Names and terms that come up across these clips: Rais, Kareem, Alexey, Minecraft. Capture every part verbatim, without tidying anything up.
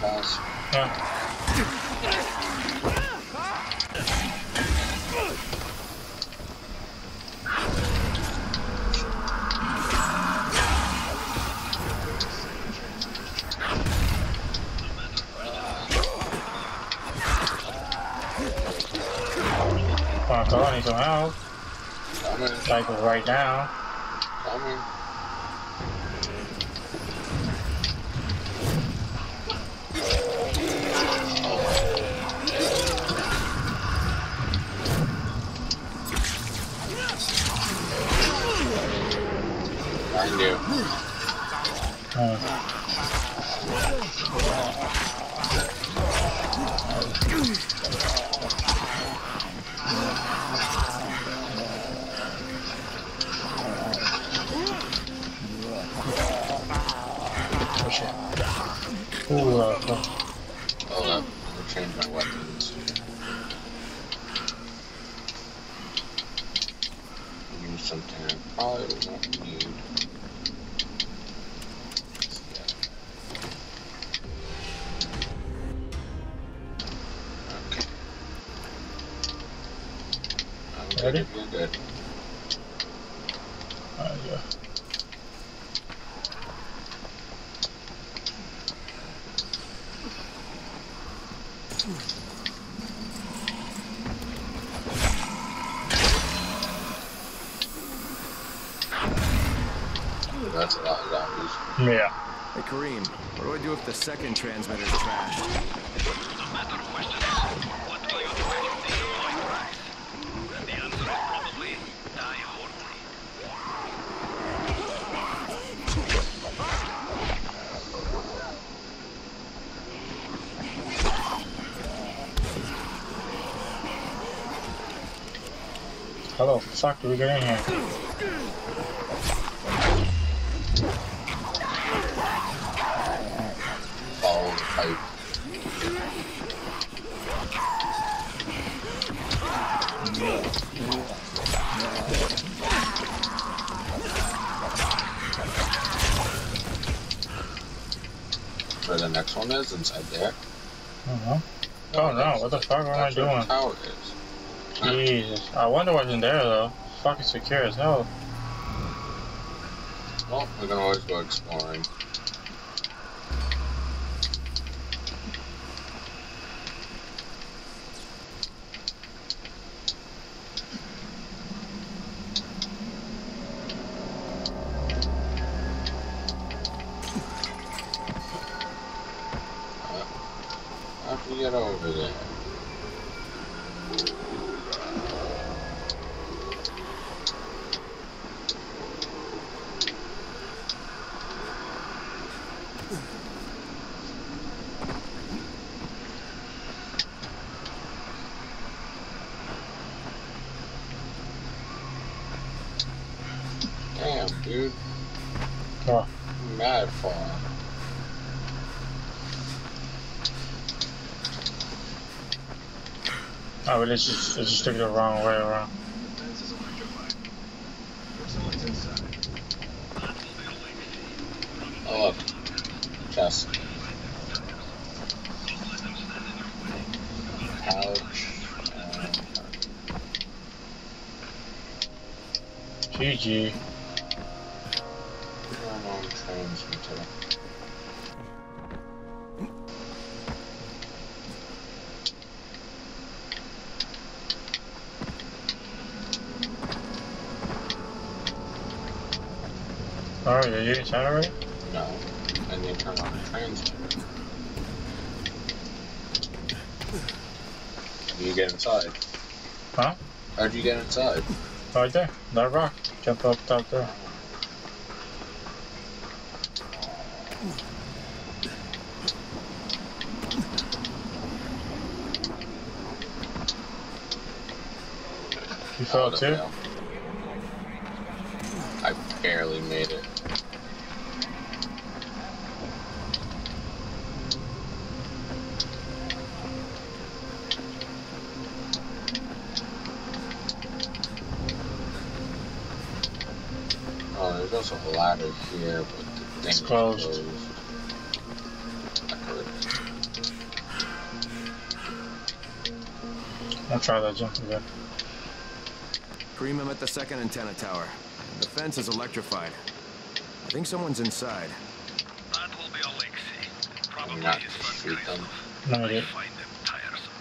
guys. Huh. Well, so I need some help. Like right now. Coming. I knew. Uh. Ooh, uh, oh, oh, I've changed my weapons. Use something I probably won't need. Okay. I'm good. Ready? You're good. Uh, yeah. That's a lot of zombies. Yeah. Hey Kareem, what do I do if the second transmitter is trashed? The matter of question is, what do you do if they deploy Rais? The answer is probably die horribly. How the fuck do we get in here? Where the next one is inside there. Uh-huh. Oh no, what the fuck am I doing? That's how it is. Jesus, I wonder what's in there though. Fucking secure as hell. Well, we can always go exploring. Get over there. Damn, dude. Huh. Mad far. Oh, but it's just, it's just took it the wrong way around. Oh, look. Chest. Pouch. Uh, G G. Oh, did you get shot already? No. I need to turn on the transmitter. How do you get inside? Huh? How'd you get inside? Right there. That rock. Jump up top there. You fell too? Fail. I barely made it. Oh, there's also a ladder here, but the thing is closed. I heard it. I'll try that jump again. Kareem, I'm at the second antenna tower. The fence is electrified. I think someone's inside. That will be Alexey. Probably not his son Rais. No, I find them tiresome.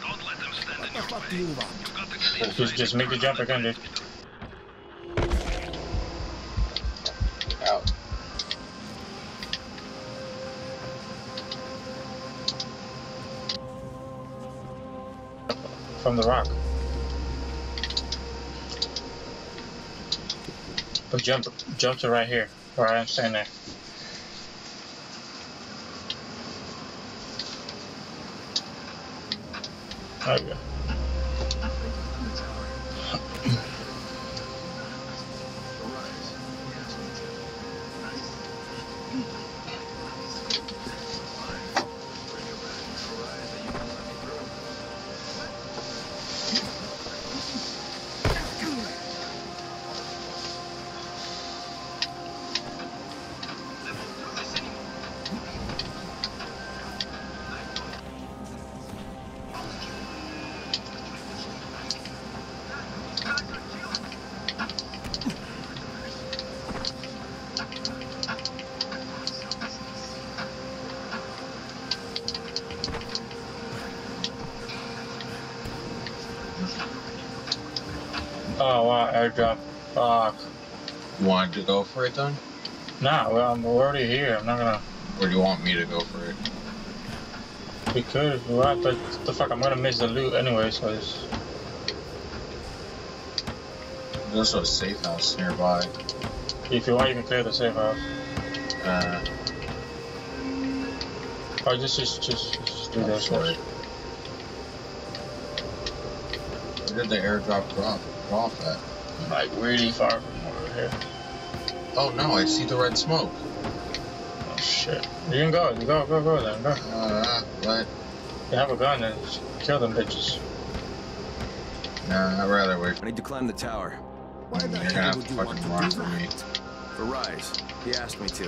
Don't let them stand in your way. You got to get just, just make the jump again, dude. Out. From the rock. But jump, jump to right here, where I am standing there. There we go. Oh wow, airdrop. Fuck. You want to go for it then? Nah, well, I'm already here. I'm not gonna. Or do you want me to go for it? We could, right? But what the fuck, I'm gonna miss the loot anyway, so it's. There's also a safe house nearby. If you want, you can clear the safe house. Uh. Oh, just, just, just, just do that for it. Where did the airdrop drop off at? Like really far from over here. Oh no, I see the red smoke. Oh shit. You can go, you go, go, go then, go. Uh, what? You have a gun and kill them bitches. Nah, I'd rather wait. I need to climb the tower. Why the You're gonna have to fucking run for me. For Rais, he asked me to.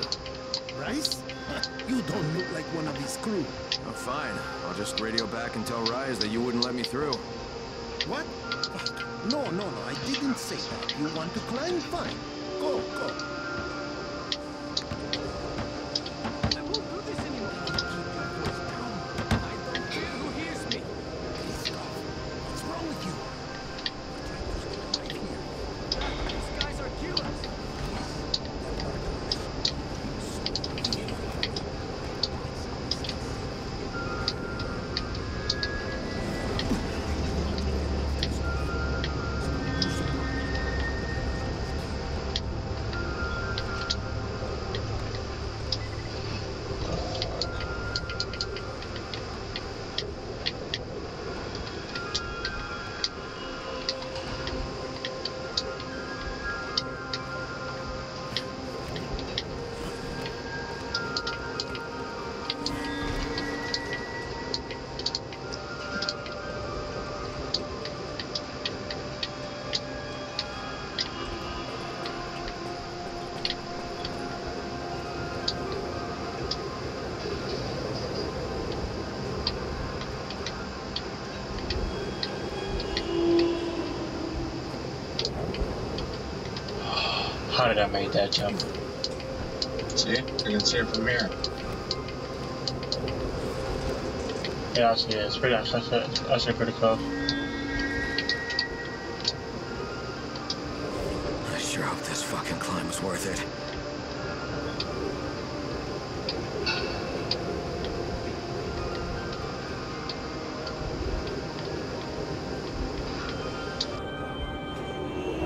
Rais? You don't look like one of his crew. Oh, fine. I'll just radio back and tell Rais that you wouldn't let me through. What? No, no, no, I didn't say that. You want to climb? Fine. Go, go. I won't do this anymore. I don't care who hears me. What's wrong with you? These guys are How did I make that jump? See? You can see it from here. Yeah, I see it. It's pretty nice. I see it pretty close. I sure hope this fucking climb was worth it.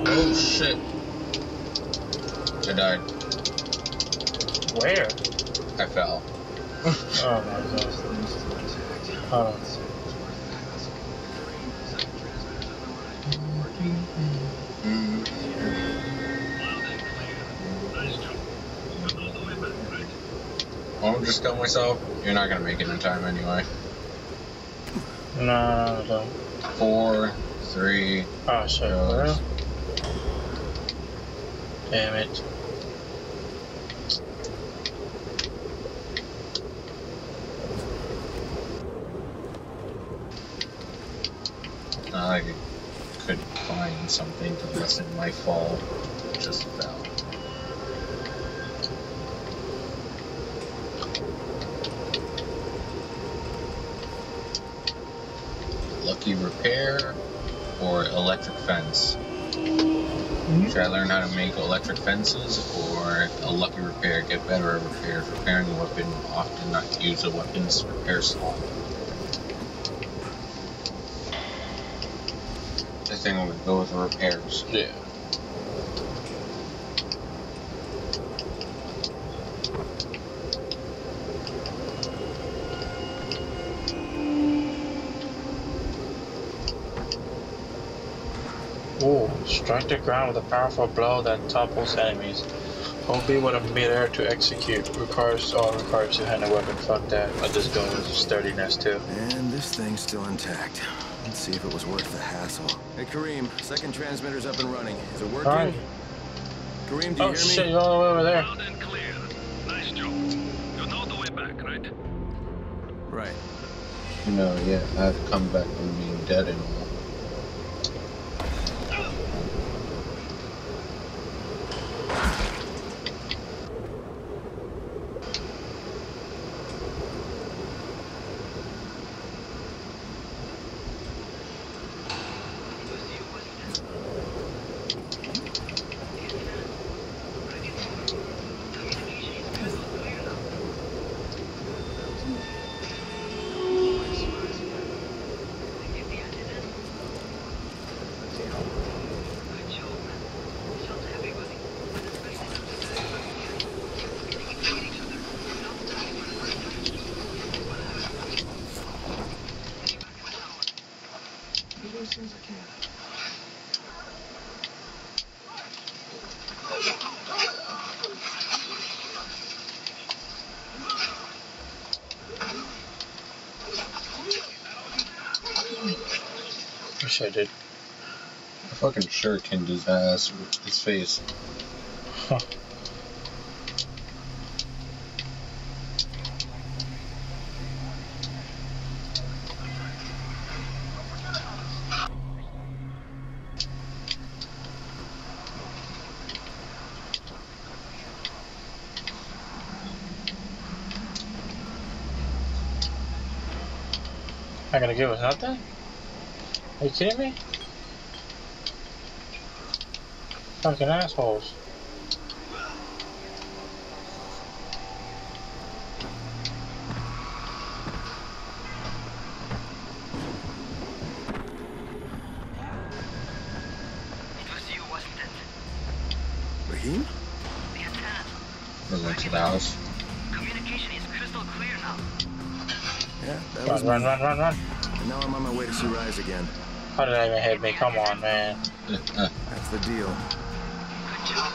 Oh shit. I died. Where? I fell. Oh my god. Oh. Well, I'm just killing myself. You're not gonna make it in time anyway. No, no. Four, three. Oh shit. Goes. Damn it. I could find something to lessen my fall just about. Lucky repair or electric fence. Mm-hmm. Should I learn how to make electric fences or a lucky repair? Get better at repair. Repairing a weapon, often not use a weapon's repair slot. I think I would go with repairs. Yeah. Strike the ground with a powerful blow that topples enemies. Hold B with a mid-air to execute. Requires all oh, requires to hand a weapon. Fuck that. I just go with sturdiness too. And this thing's still intact. Let's see if it was worth the hassle. Hey Kareem, second transmitter's up and running. Is it working? All right. Kareem, do you oh, hear me? Oh shit! You're all the way over there. Loud and clear. Nice job. You know the way back, right? Right. No, yeah, I've come back from being dead and. I did. I fucking sure pinned his ass with his face. Huh. I'm gonna give without that? Are you kidding me? Fucking assholes. It was you, wasn't it? Raheem? The attack. Relax it, Alice. Communication is crystal clear now. Yeah, that was run, run, run, run, run. And now I'm on my way to see Rais again. How did that even hit me? Come on, man. That's the deal. Good job.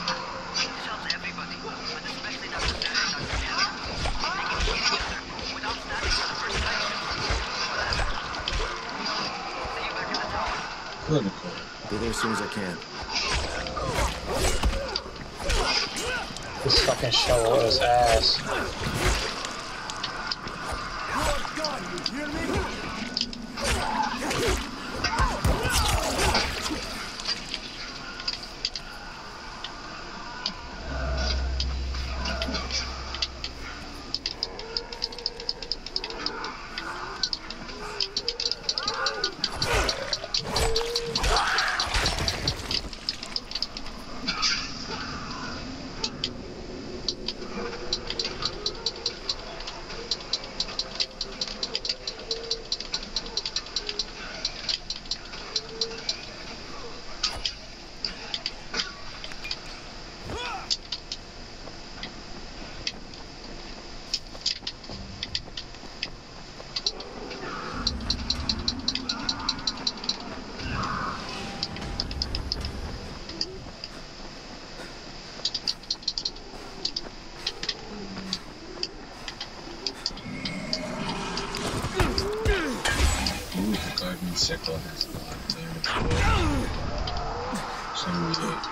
This helps everybody, but especially not the veterans on the town. They can kill each other without standing for the first time. See you back in the tower. Clinical. Be there as soon as I can. This fucking shovel is ass. You're gone, you hear me? Sickle has a lot of damage. Some